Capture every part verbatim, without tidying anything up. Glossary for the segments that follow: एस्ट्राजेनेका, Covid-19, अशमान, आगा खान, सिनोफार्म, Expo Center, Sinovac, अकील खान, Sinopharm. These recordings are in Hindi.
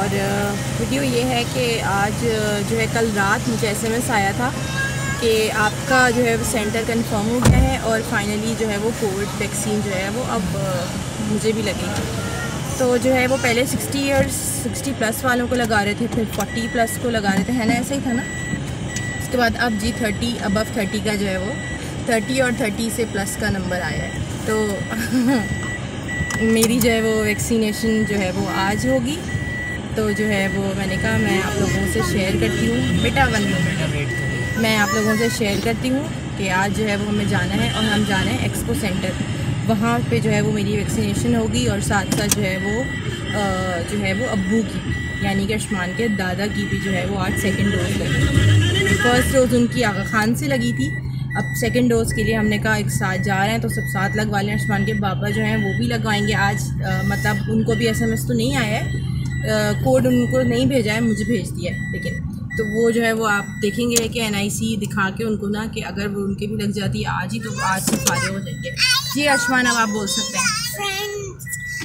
और वीडियो ये है कि आज जो है कल रात मुझे एस एम एस आया था कि आपका जो है सेंटर कंफर्म हो गया है और फाइनली जो है वो कोविड वैक्सीन जो है वो अब मुझे भी लगेगी। तो जो है वो पहले सिक्सटी इयर्स सिक्सटी प्लस वालों को लगा रहे थे, फिर फोर्टी प्लस को लगा रहे थे, है ना, ऐसे ही था ना। उसके बाद अब जी थर्टी अबव थर्टी का जो है वो थर्टी और थर्टी से प्लस का नंबर आया है। तो मेरी जो है वो वैक्सीनेशन जो है वो आज होगी। तो जो है वो मैंने कहा मैं आप लोगों से शेयर करती हूँ, बेटा वन मिनट मैं आप लोगों से शेयर करती हूँ कि आज जो है वो हमें जाना है और हम जाना है एक्सपो सेंटर। वहाँ पे जो है वो मेरी वैक्सीनेशन होगी और साथ साथ जो है वो आ, जो है वो अब्बू की यानी कि अशमान के दादा की भी जो है वो आज सेकेंड डोज लगी। फ़र्स्ट डोज उनकी आगा खान से लगी थी, अब सेकेंड डोज़ के लिए हमने कहा एक साथ जा रहे हैं तो सब साथ लगवा लें। अशमान के बाबा जो हैं वो भी लगवाएंगे आज। आ, मतलब उनको भी एस एम एस तो नहीं आया है, कोड उनको नहीं भेजा है, मुझे भेज दिया है। लेकिन तो वो जो है वो आप देखेंगे कि एन आई सी दिखा के उनको ना कि अगर वो उनके भी लग जाती है आज ही तो आज से फायदे हो जाएंगे। जी अशमान, अब आप बोल सकते हैं।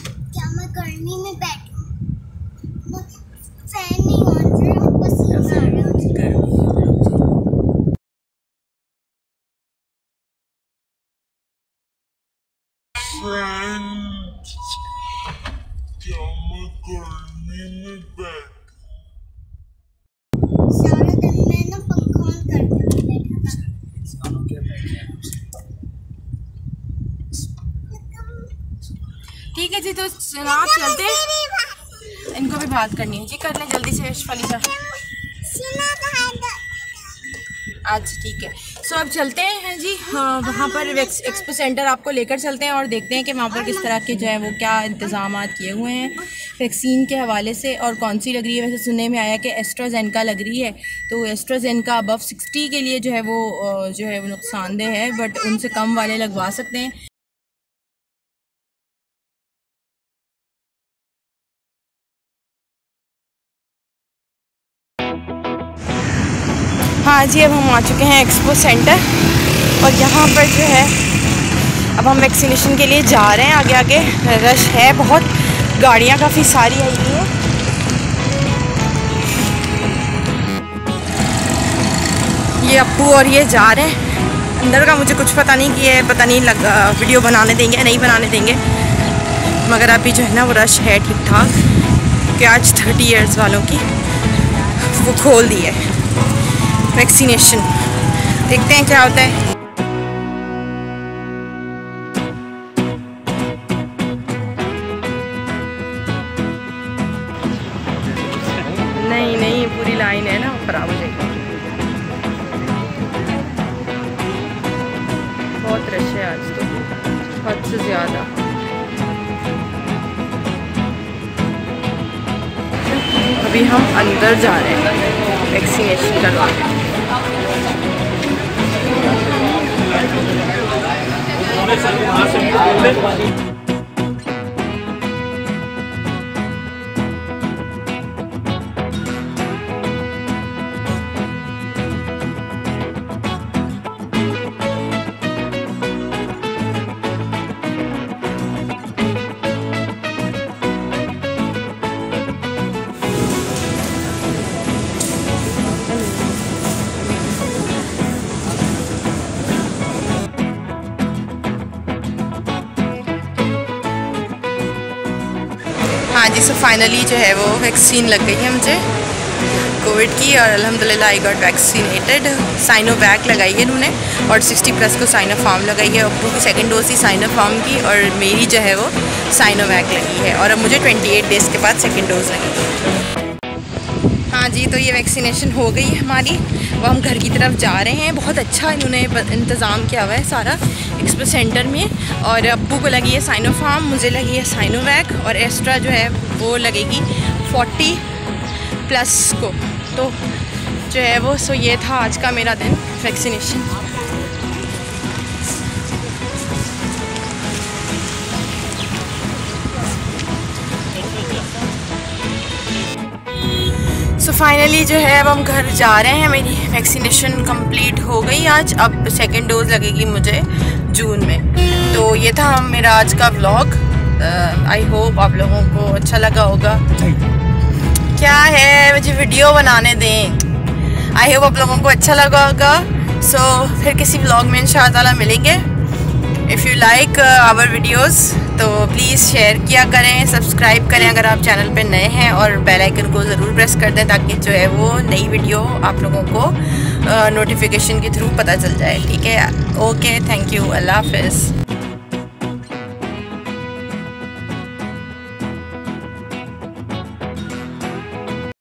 क्या मैं गर्मी में बैठूं? ठीक है जी, तो आप चलते हैं, इनको भी बात करनी है जी, कर लें जल्दी से फलीसा आज। ठीक है, सो अब चलते हैं जी। हाँ, वहाँ पर एक्सपो सेंटर आपको लेकर चलते हैं और देखते हैं कि वहाँ पर किस तरह के जो है वो क्या इंतजाम किए हुए हैं वैक्सीन के हवाले से और कौन सी लग रही है। वैसे सुनने में आया कि एस्ट्राजेनेका लग रही है, तो एस्ट्राजेनेका अबव सिक्सटी के लिए जो है वो जो है वो नुकसानदेह है, बट उनसे कम वाले लगवा सकते हैं। हाँ जी, अब हम आ चुके हैं एक्सपो सेंटर और यहाँ पर जो है अब हम वैक्सीनेशन के लिए जा रहे हैं। आगे आगे रश है बहुत, गाड़ियाँ काफ़ी सारी आई हुई हैं। ये अप्पू और ये जा रहे हैं अंदर का, मुझे कुछ पता नहीं कि ये पता नहीं लग वीडियो बनाने देंगे नहीं बनाने देंगे, मगर अभी जो है ना वो रश है ठीक ठाक कि आज थर्टी ईयर्स वालों की वो खोल दी है वैक्सीनेशन। देखते हैं क्या होता है। नहीं नहीं, पूरी लाइन है ना खराब हो जाएगी, बहुत रश है आज तो, हद से ज़्यादा। अभी हम अंदर जा रहे हैं वैक्सीनेशन करवा रहे हैं। हाँ जी, सो फाइनली जो है वो वैक्सीन लग गई है मुझे कोविड की और अल्हम्दुलिल्लाह आई गॉट वैक्सीनेटेड। साइनोवैक लगाई है इन्होंने और सिक्सटी प्लस को सिनोफार्म लगाई है। अब्बू की सेकेंड डोज ही सिनोफार्म की और मेरी जो है वो साइनोवैक लगी है और अब मुझे अट्ठाईस डेज़ के बाद सेकेंड डोज लगेगी। हाँ जी, तो ये वैक्सीनेशन हो गई हमारी, वो हम घर की तरफ जा रहे हैं। बहुत अच्छा इन्होंने इंतज़ाम किया हुआ है सारा एक्सपो सेंटर में। और अब्बू को लगी है साइनोफार्म, मुझे लगी है साइनोवैक और एस्ट्रा जो है वो लगेगी फोर्टी प्लस को। तो जो है वो सो ये था आज का मेरा दिन वैक्सीनेशन। सो फाइनली जो है अब हम घर जा रहे हैं। मेरी वैक्सीनेशन कंप्लीट हो गई आज, अब सेकेंड डोज लगेगी मुझे जून में। तो ये था मेरा आज का व्लॉग। आई होप आप लोगों को अच्छा लगा होगा। क्या है, मुझे वीडियो बनाने दें। आई होप आप लोगों को अच्छा लगा होगा। सो so, फिर किसी व्लॉग में इंशाअल्लाह मिलेंगे। If you like our videos तो प्लीज़ शेयर किया करें, सब्सक्राइब करें अगर आप चैनल पे नए हैं, और बेल आइकन को ज़रूर प्रेस कर दें ताकि जो है वो नई वीडियो आप लोगों को नोटिफिकेशन के थ्रू पता चल जाए। ठीक है, ओके, थैंक यू, अल्लाह हाफिज़।